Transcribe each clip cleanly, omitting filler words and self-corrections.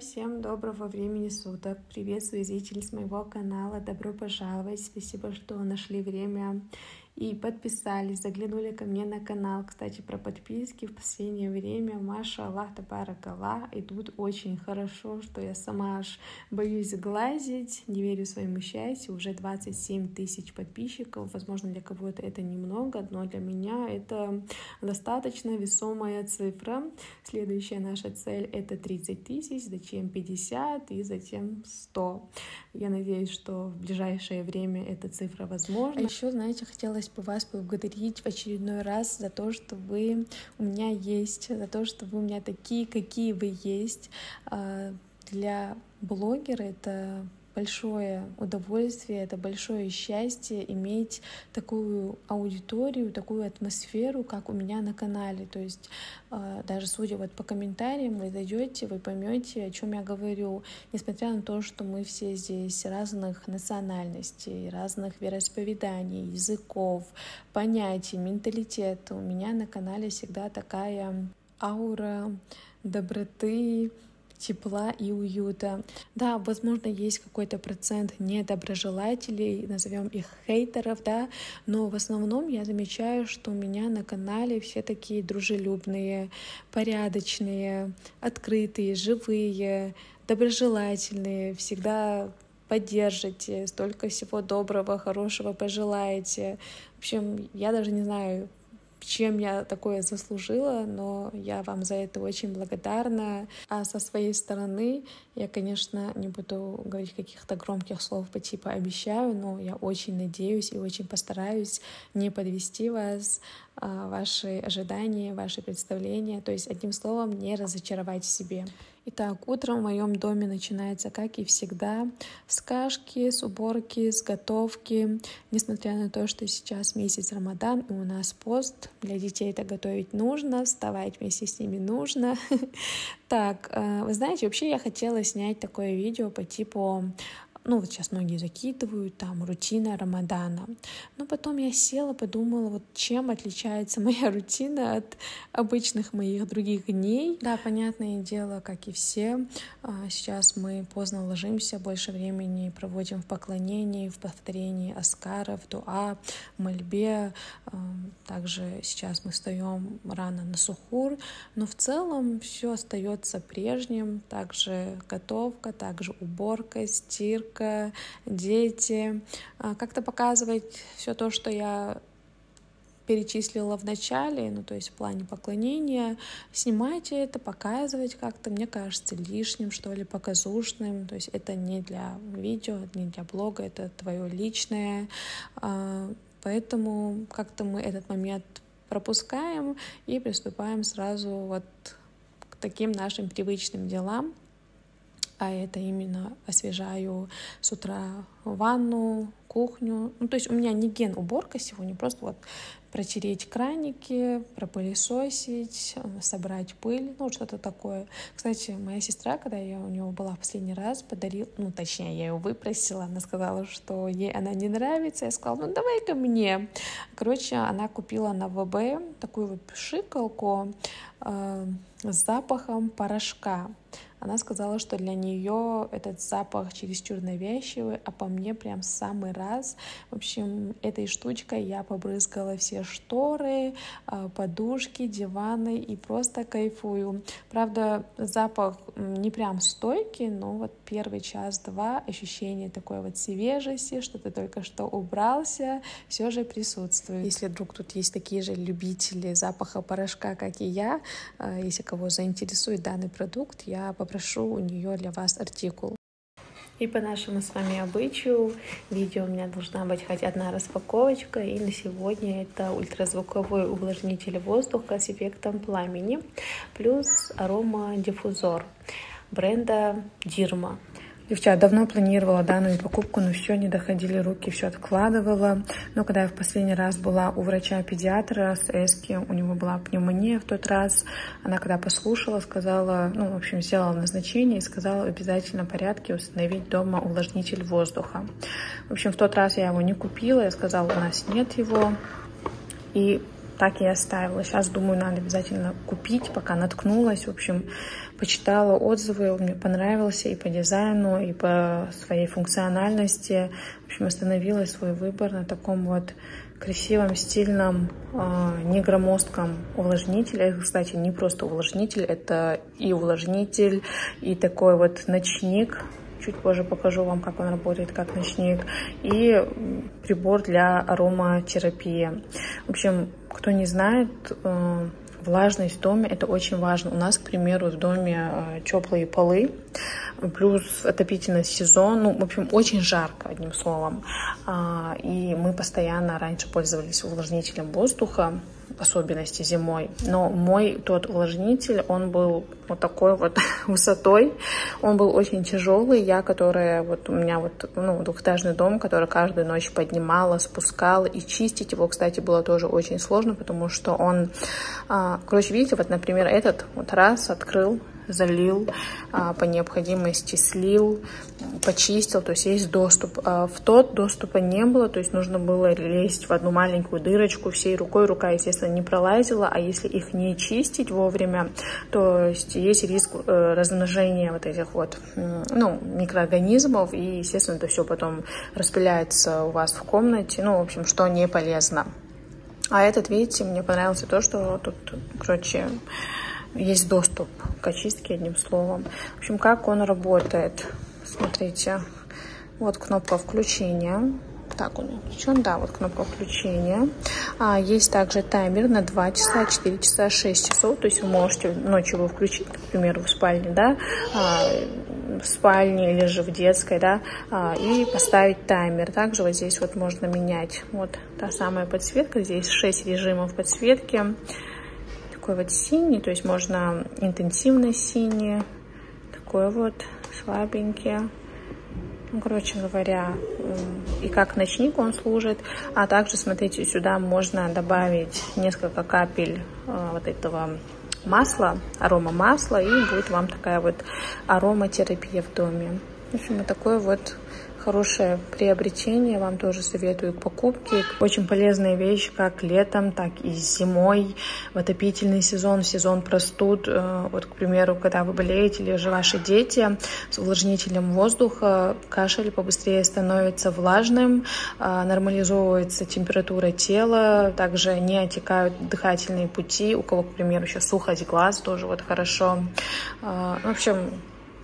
Всем доброго времени суток! Приветствую зрителей с моего канала, добро пожаловать, спасибо, что нашли время и подписались, заглянули ко мне на канал. Кстати, про подписки в последнее время, машаллах, табаракаллах, идут очень хорошо, что я сама аж боюсь глазить, не верю своему счастью, уже 27 тысяч подписчиков, возможно, для кого-то это немного, но для меня это достаточно весомая цифра. Следующая наша цель — это 30 тысяч, затем 50 и затем 100. Я надеюсь, что в ближайшее время эта цифра возможна. А еще, знаете, хотелось бы вас поблагодарить в очередной раз за то, что вы у меня есть, за то, что вы у меня такие, какие вы есть. Для блогера это большое удовольствие, это большое счастье иметь такую аудиторию, такую атмосферу, как у меня на канале. То есть даже судя вот по комментариям, вы зайдете, вы поймете, о чем я говорю, несмотря на то, что мы все здесь разных национальностей, разных вероисповеданий, языков, понятий, менталитета. У меня на канале всегда такая аура доброты, тепла и уюта. Да, возможно, есть какой-то процент недоброжелателей, назовем их хейтеров, да, но в основном я замечаю, что у меня на канале все такие дружелюбные, порядочные, открытые, живые, доброжелательные, всегда поддержите, столько всего доброго, хорошего пожелаете. В общем, я даже не знаю, чем я такое заслужила, но я вам за это очень благодарна. А со своей стороны я, конечно, не буду говорить каких-то громких слов по типу «обещаю», но я очень надеюсь и очень постараюсь не подвести вас, ваши ожидания, ваши представления, то есть, одним словом, не разочаровать в себе. Итак, утром в моем доме начинается, как и всегда, с кашки, с уборки, с готовки. Несмотря на то, что сейчас месяц Рамадан и у нас пост, для детей это готовить нужно, вставать вместе с ними нужно. Так, вы знаете, вообще я хотела снять такое видео по типу, ну вот сейчас многие закидывают, там, рутина Рамадана. Но потом я села, подумала, вот чем отличается моя рутина от обычных моих других дней. Да, понятное дело, как и все, сейчас мы поздно ложимся, больше времени проводим в поклонении, в повторении аскаров, дуа, мольбе. Также сейчас мы встаем рано на сухур, но в целом все остается прежним. Также готовка, также уборка, стирка, дети, как-то показывать все то, что я перечислила в начале, ну то есть в плане поклонения, снимать это, показывать как-то, мне кажется, лишним, что ли, показушным, то есть это не для видео, не для блога, это твое личное, поэтому как-то мы этот момент пропускаем и приступаем сразу вот к таким нашим привычным делам. А это именно освежаю с утра ванну, кухню. Ну, то есть у меня не ген уборка сегодня, просто вот протереть краники, пропылесосить, собрать пыль, ну, что-то такое. Кстати, моя сестра, когда я у нее была в последний раз, подарила, ну, точнее, я ее выпросила, она сказала, что ей она не нравится, я сказала, ну, давай ко мне. Короче, она купила на ВБ такую вот пшикалку с запахом порошка. Она сказала, что для нее этот запах чересчур навязчивый, а по мне прям в самый раз. В общем, этой штучкой я побрызгала все шторы, подушки, диваны и просто кайфую. Правда, запах не прям стойкий, но вот первый час-два ощущение такой вот свежести, что ты только что убрался, все же присутствует. Если вдруг тут есть такие же любители запаха порошка, как и я, если кого заинтересует данный продукт, я попрошу у нее для вас артикул. И по нашему с вами обычаю, видео у меня должна быть хоть одна распаковочка, и на сегодня это ультразвуковой увлажнитель воздуха с эффектом пламени, плюс аромадиффузор бренда DIRMA. Девчат, давно планировала данную покупку, но все, не доходили руки, все откладывала. Но когда я в последний раз была у врача-педиатра с Эски, у него была пневмония в тот раз, она когда послушала, сказала, ну, в общем, сделала назначение и сказала, в обязательном порядке установить дома увлажнитель воздуха. В общем, в тот раз я его не купила, я сказала, у нас нет его, и... так и оставила. Сейчас, думаю, надо обязательно купить, пока наткнулась. В общем, почитала отзывы, он мне понравился и по дизайну, и по своей функциональности. В общем, остановила свой выбор на таком вот красивом, стильном, негромоздком увлажнителе. Это, кстати, не просто увлажнитель, это и увлажнитель, и такой вот ночник. Чуть позже покажу вам, как он работает, как ночник. И прибор для ароматерапии. В общем, кто не знает, влажность в доме — это очень важно. У нас, к примеру, в доме теплые полы, плюс отопительный сезон. Ну, в общем, очень жарко, одним словом. И мы постоянно раньше пользовались увлажнителем воздуха, особенности зимой. Но мой тот увлажнитель, он был вот такой вот высотой. Он был очень тяжелый. Я, которая вот у меня вот, ну, двухэтажный дом, который каждую ночь поднимала, спускала. И чистить его, кстати, было тоже очень сложно, потому что он... короче, видите, вот, например, этот вот раз открыл, залил, по необходимости слил, почистил, то есть есть доступ. В тот доступа не было, то есть нужно было лезть в одну маленькую дырочку всей рукой. Рука, естественно, не пролазила, а если их не чистить вовремя, то есть риск размножения вот этих вот, ну, микроорганизмов, и, естественно, это все потом распыляется у вас в комнате, ну, в общем, что не полезно. А этот, видите, мне понравился то, что тут, короче, есть доступ к очистке, одним словом. В общем, как он работает. Смотрите, вот кнопка включения. Так, он включен, да, вот кнопка включения. Есть также таймер на 2 часа, 4 часа, 6 часов. То есть вы можете ночью его включить, к примеру, в спальне, да, в спальне или же в детской, да, и поставить таймер. Также вот здесь вот можно менять вот та самая подсветка. Здесь 6 режимов подсветки. Такой вот синий, то есть можно интенсивно синий, такой вот слабенький. Ну, короче говоря, и как ночник он служит. А также, смотрите, сюда можно добавить несколько капель вот этого масла, аромамасла, и будет вам такая вот ароматерапия в доме. В общем, вот такой вот хорошее приобретение, вам тоже советую к покупке. Очень полезная вещь как летом, так и зимой, в отопительный сезон, в сезон простуд. Вот, к примеру, когда вы болеете или же ваши дети, с увлажнителем воздуха кашель побыстрее становится влажным, нормализовывается температура тела, также не отекают дыхательные пути. У кого, к примеру, еще сухость глаз, тоже вот хорошо. В общем,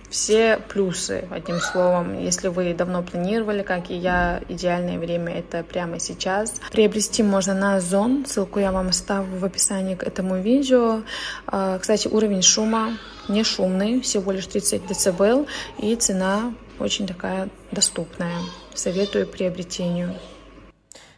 все плюсы, одним словом. Если вы давно планировали, как и я, идеальное время — это прямо сейчас. Приобрести можно на OZON, ссылку я вам оставлю в описании к этому видео. Кстати, уровень шума не шумный, всего лишь 30 дБ, и цена очень такая доступная. Советую приобретению.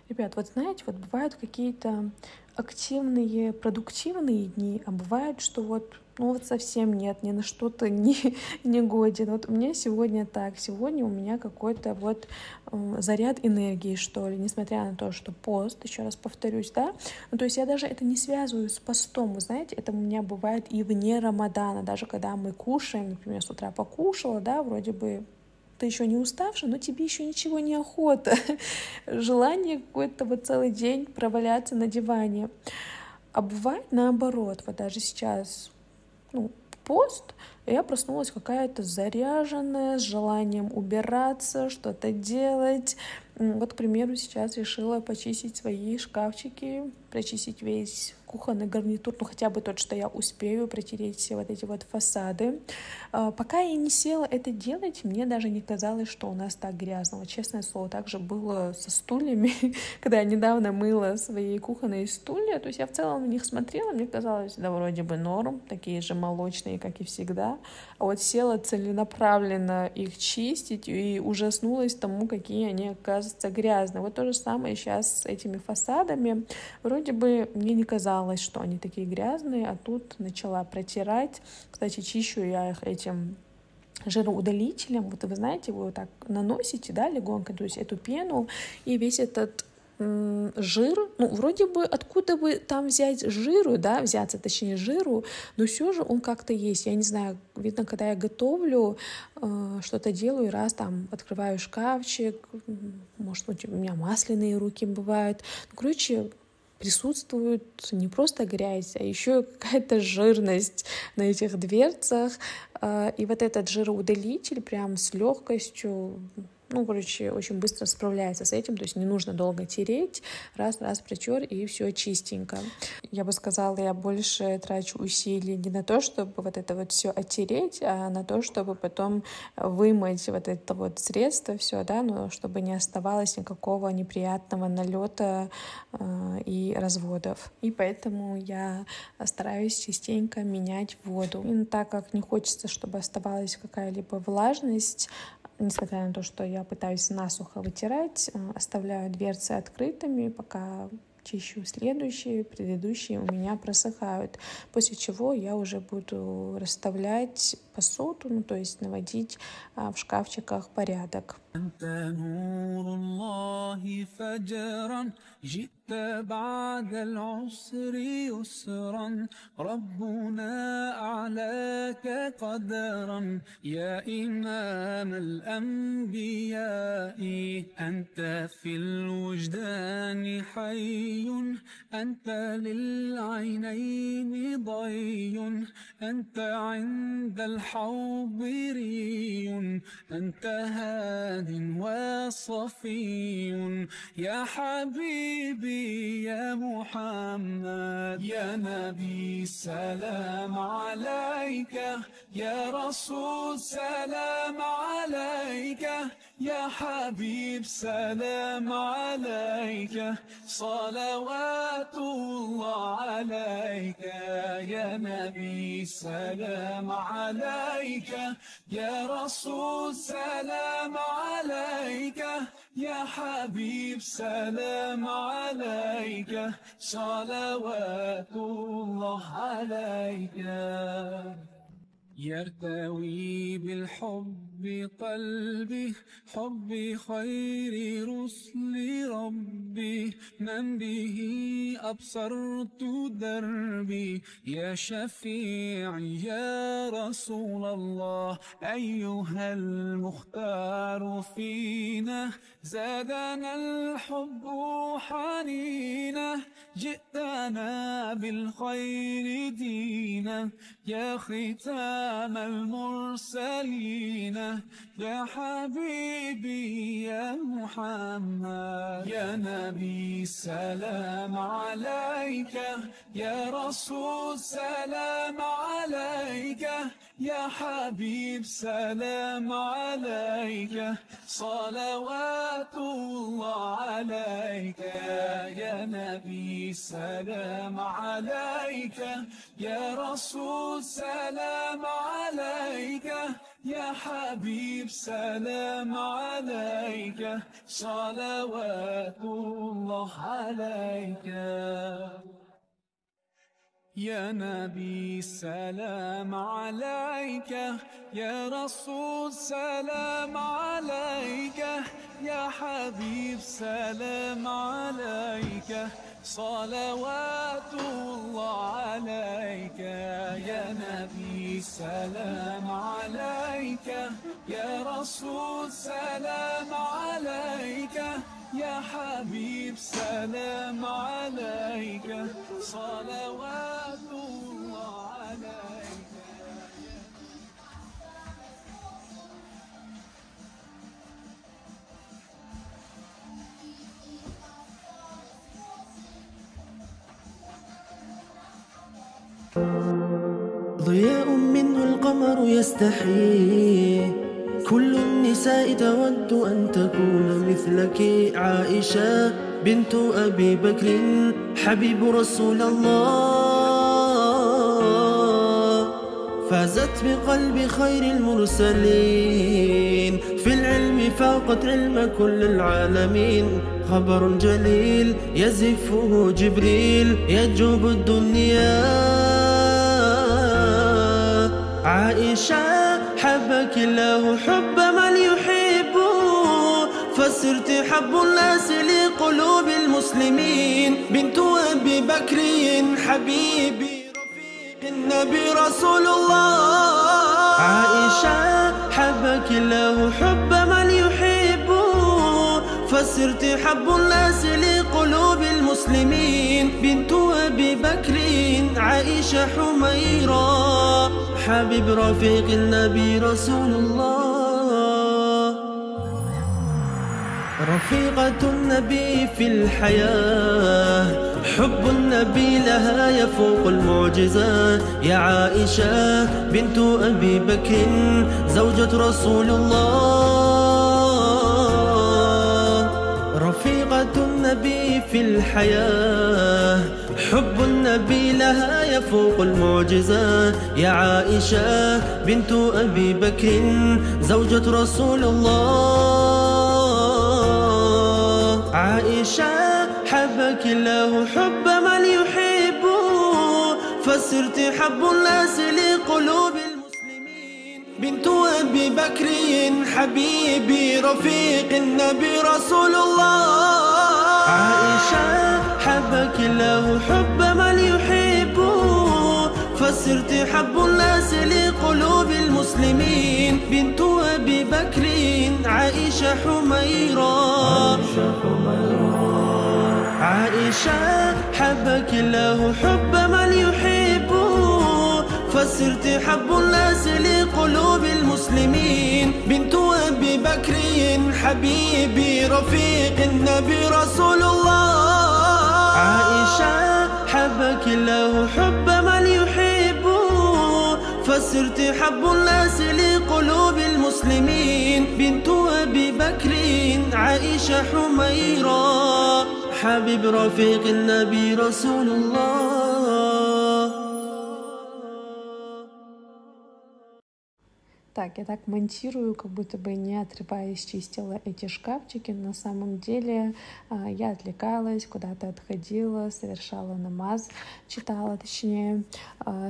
Ребят, вот знаете, вот бывают какие-то активные, продуктивные дни, а бывает, что вот, ну вот совсем нет, ни на что-то не годен. Вот у меня сегодня так, сегодня у меня какой-то вот заряд энергии, что ли, несмотря на то, что пост, еще раз повторюсь, да, ну, то есть я даже это не связываю с постом, вы знаете, это у меня бывает и вне Рамадана, даже когда мы кушаем, например, с утра покушала, да, вроде бы ты еще не уставший, но тебе еще ничего не охота, желание какой-то вот целый день проваляться на диване. А бывает наоборот, вот даже сейчас, ну, пост, я проснулась какая-то заряженная, с желанием убираться, что-то делать. Вот, к примеру, сейчас решила почистить свои шкафчики, прочистить весь кухонный гарнитур, ну, хотя бы тот, что я успею, протереть все вот эти вот фасады. Пока я не села это делать, мне даже не казалось, что у нас так грязно. Вот, честное слово, также было со стульями, когда я недавно мыла свои кухонные стулья. То есть я в целом на них смотрела, мне казалось, да, вроде бы норм, такие же молочные, как и всегда. А вот села целенаправленно их чистить и ужаснулась тому, какие они оказываются грязно. Вот то же самое сейчас с этими фасадами. Вроде бы мне не казалось, что они такие грязные, а тут начала протирать. Кстати, чищу я их этим жироудалителем. Вот вы знаете, вы вот так наносите, да, легонько, то есть эту пену, и весь этот жир, ну, вроде бы, откуда бы там взять жиру, да, взяться, точнее, жиру, но все же он как-то есть. Я не знаю, видно, когда я готовлю, что-то делаю, раз там открываю шкафчик, может, у меня масляные руки бывают. Ну, короче, присутствует не просто грязь, а еще какая-то жирность на этих дверцах. И вот этот жироудалитель прям с легкостью, очень быстро справляется с этим, то есть не нужно долго тереть, раз протер, и все чистенько. Я бы сказала, я больше трачу усилий не на то, чтобы вот это вот все оттереть, а на то, чтобы потом вымыть вот это вот средство, все, да, но чтобы не оставалось никакого неприятного налета и разводов. И поэтому я стараюсь частенько менять воду. И так как не хочется, чтобы оставалась какая-либо влажность, несмотря на то, что я пытаюсь насухо вытирать, оставляю дверцы открытыми, пока чищу следующие, предыдущие у меня просыхают. После чего я уже буду расставлять посуду, то есть наводить в шкафчиках порядок. أنت للعينين ضي أنت عند الحوض ري أنت هاد وصفي يا حبيبي يا محمد يا نبي سلام عليك يا رسول سلام عليك يا حبيب سلام عليك صلوات الله عليك يا نبي سلام عليك يا رسول سلام عليك يا حبيب سلام عليك صلوات الله عليك يرتوي بالحب قلبي حب خير رسل ربي من به أبصرت دربي يا شفيع يا رسول الله أيها المختار فينا زادنا الحب حنينا جئتنا بالخير دينا يا ختام المرسلين يا حبيبي يا محمد يا نبي سلام عليك يا رسول سلام عليك يا حبيب سلام عليك صلوات الله عليك يا نبي سلام عليك يا رسول سلام عليك يا حبيب سلام عليك صلوات الله عليك يا نبي سلام عليك يا رسول سلام عليك يا حبيب سلام عليك صلوات الله عليك يا نبي سلام عليك يا رسول سلام عليك يا حبيب سلام عليك صلوات الله عليك ضياء منه القمر يستحيي كل النساء تود أن تكون مثلك عائشة بنت أبي بكر حبيب رسول الله فازت بقلب خير المرسلين في العلم فاقت علم كل العالمين خبر جليل يزفه جبريل يجوب الدنيا عائشة حبك الله حب من يحبه فصرت حب الناس لقلوب المسلمين بنت أبي بكر حبيبي رفيق النبي رسول الله عائشة حبك الله حب من يحبه فصرت حب الناس لقلوب المسلمين المسلمين بنت أبي بكر عائشة حميرة حبيب رفيق النبي رسول الله رفيقة النبي في الحياة حب النبي لها يفوق المعجزات يا عائشة بنت أبي بكر زوجة رسول الله رفيقة النبي في الحياة حب النبي لها يفوق المعجزات يا عائشة بنت أبي بكر زوجة رسول الله عائشة حبك الله حب من يحبه فصرت حب الناس لقلوب المسلمين بنت أبي بكر حبيبي رفيق النبي رسول الله عائشة حبك الله حب من يحبه فصرت حب الناس لقلوب المسلمين بنت أبي بكر عائشة حميرة عائشة حبك الله حب من يحبه فصرت حب الناس لقلوب المسلمين بنت أبي بكر حبيبي رفيق النبي رسول الله عائشة حبك الله حب من يحبه فصرت حب الناس لقلوب المسلمين بنت أبي بكر عائشة حميرة حبيب رفيق النبي رسول الله. Так, я так монтирую, как будто бы не отрываясь чистила эти шкафчики. На самом деле я отвлекалась, куда-то отходила, совершала намаз, читала точнее,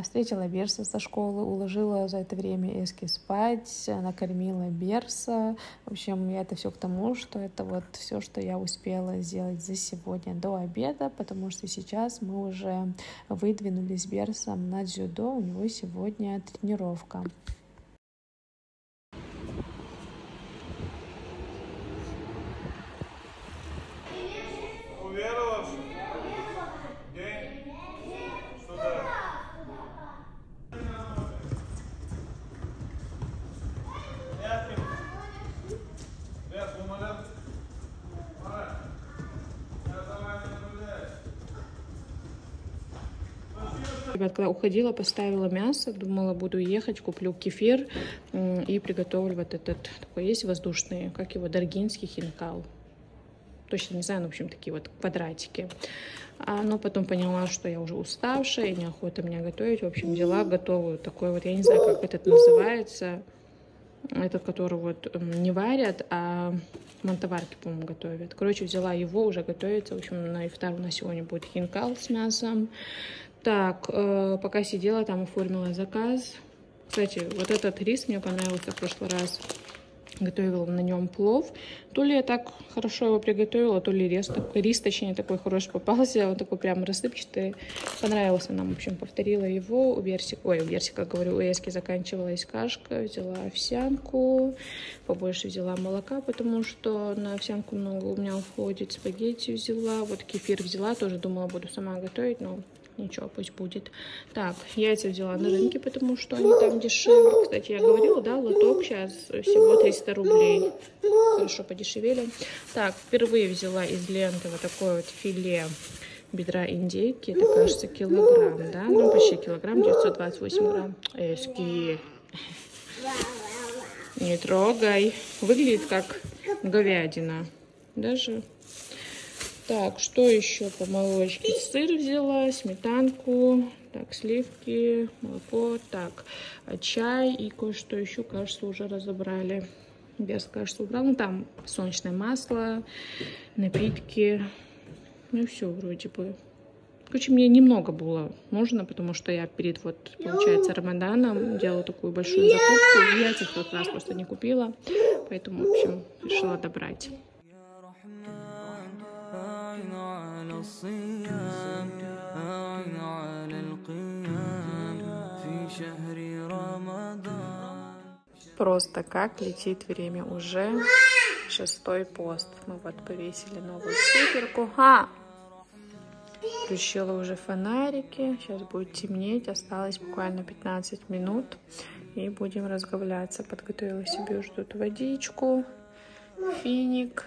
встретила Берса со школы, уложила за это время Эски спать, накормила Берса. В общем, я это все к тому, что это вот все, что я успела сделать за сегодня до обеда, потому что сейчас мы уже выдвинулись с Берсом на дзюдо, у него сегодня тренировка. Ребят, когда уходила, поставила мясо, думала, буду ехать, куплю кефир и приготовлю вот этот, такой есть воздушный, как его, даргинский хинкал. Точно не знаю, но, в общем, такие вот квадратики. Но потом поняла, что я уже уставшая, и неохота мне готовить. В общем, дела готовую. Такой вот, я не знаю, как этот называется. Этот, который вот не варят, а мантоварки, по-моему, готовят. Короче, взяла его, уже готовится. В общем, на ифтар у нас сегодня будет хинкал с мясом. Так, пока сидела, там оформила заказ. Кстати, вот этот рис мне понравился в прошлый раз. Готовила на нем плов. То ли я так хорошо его приготовила, то ли рис, точнее, такой хороший попался. Он такой прям рассыпчатый. Понравился нам, в общем, повторила его. У Эски заканчивалась кашка. Взяла овсянку. Побольше взяла молока, потому что на овсянку много у меня уходит. Спагетти взяла. Вот кефир взяла. Тоже думала, буду сама готовить, но... Ничего, пусть будет. Так, яйца взяла на рынке, потому что они там дешевле. Кстати, я говорила, да, лоток сейчас всего 300 рублей. Хорошо, подешевели. Так, впервые взяла из ленты вот такое вот филе бедра индейки. Это, кажется, килограмм, да? Ну, почти килограмм, 928 грамм. Эски. Не трогай. Выглядит как говядина. Даже... Так, что еще по молочке? Сыр взяла, сметанку, так, сливки, молоко, так, чай и кое-что еще, кажется, уже разобрали. Без, кажется, убрал. Ну, там солнечное масло, напитки, ну и все вроде бы. Короче, мне немного было нужно, потому что я перед, вот, получается, Рамаданом делала такую большую закупку. Я в тот раз просто не купила, поэтому, в общем, решила добрать. الصيام أعن على القيام في شهر رمضان. Просто как летит время, уже шестой пост. Мы вот повесили новую стикерку. Включила уже фонарики, сейчас будет темнеть, осталось буквально 15 минут и будем разговляться. Подготовила себе уже тут водичку, финик.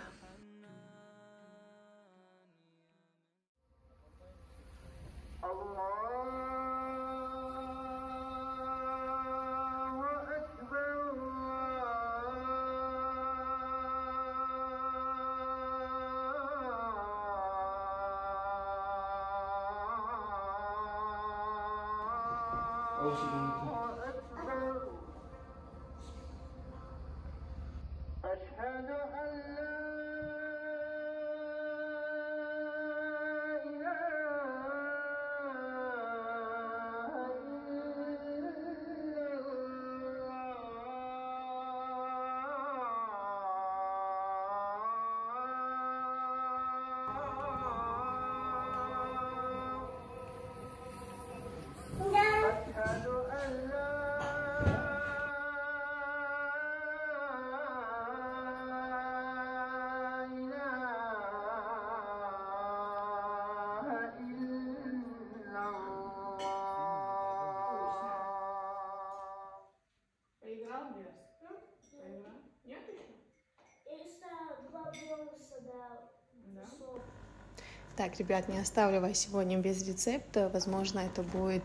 Так, ребят, не оставлю вас сегодня без рецепта. Возможно, это будет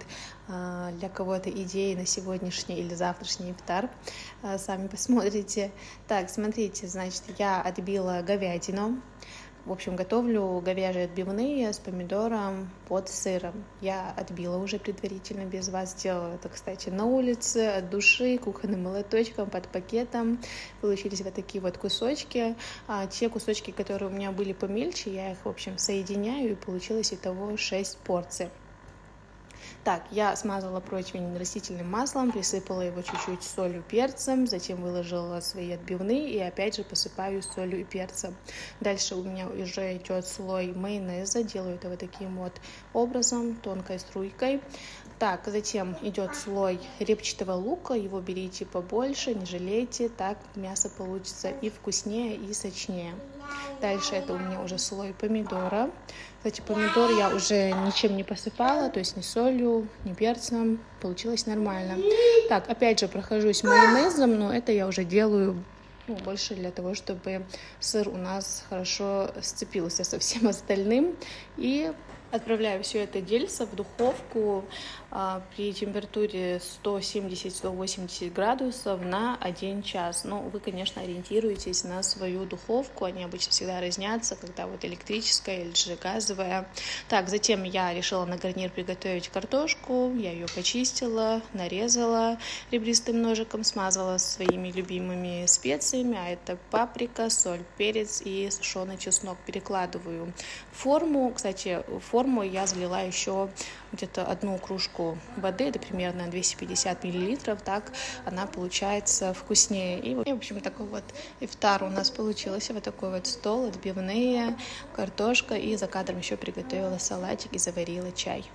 для кого-то идеей на сегодняшний или завтрашний ифтар. Сами посмотрите. Так, смотрите, значит, я отбила говядину. В общем, готовлю говяжьи отбивные с помидором под сыром. Я отбила уже предварительно, без вас сделала это, кстати, на улице, от души, кухонным молоточком, под пакетом. Получились вот такие вот кусочки. А те кусочки, которые у меня были помельче, я их, в общем, соединяю, и получилось итого 6 порций. Так, я смазала противень растительным маслом, присыпала его чуть-чуть солью, перцем, затем выложила свои отбивные и опять же посыпаю солью и перцем. Дальше у меня уже идет слой майонеза, делаю это вот таким вот образом, тонкой струйкой. Так, затем идет слой репчатого лука, его берите побольше, не жалейте, так мясо получится и вкуснее, и сочнее. Дальше это у меня уже слой помидора. Кстати, помидор я уже ничем не посыпала, то есть не солью, не перцем. Получилось нормально. Так, опять же прохожусь майонезом, но это я уже делаю больше для того, чтобы сыр у нас хорошо сцепился со всем остальным. И отправляю все это дельце в духовку при температуре 170-180 градусов на 1 час. Но вы, конечно, ориентируетесь на свою духовку. Они обычно всегда разнятся, когда вот электрическая или же газовая. Так, затем я решила на гарнир приготовить картошку. Я ее почистила, нарезала ребристым ножиком, смазала своими любимыми специями. А это паприка, соль, перец и сушеный чеснок. Перекладываю в форму. Кстати, форму я залила еще где-то 1 кружку воды, это примерно 250 миллилитров, так она получается вкуснее. И, в общем, такой вот ифтар у нас получился, вот такой вот стол, отбивные, картошка, и за кадром еще приготовила салатик и заварила чай.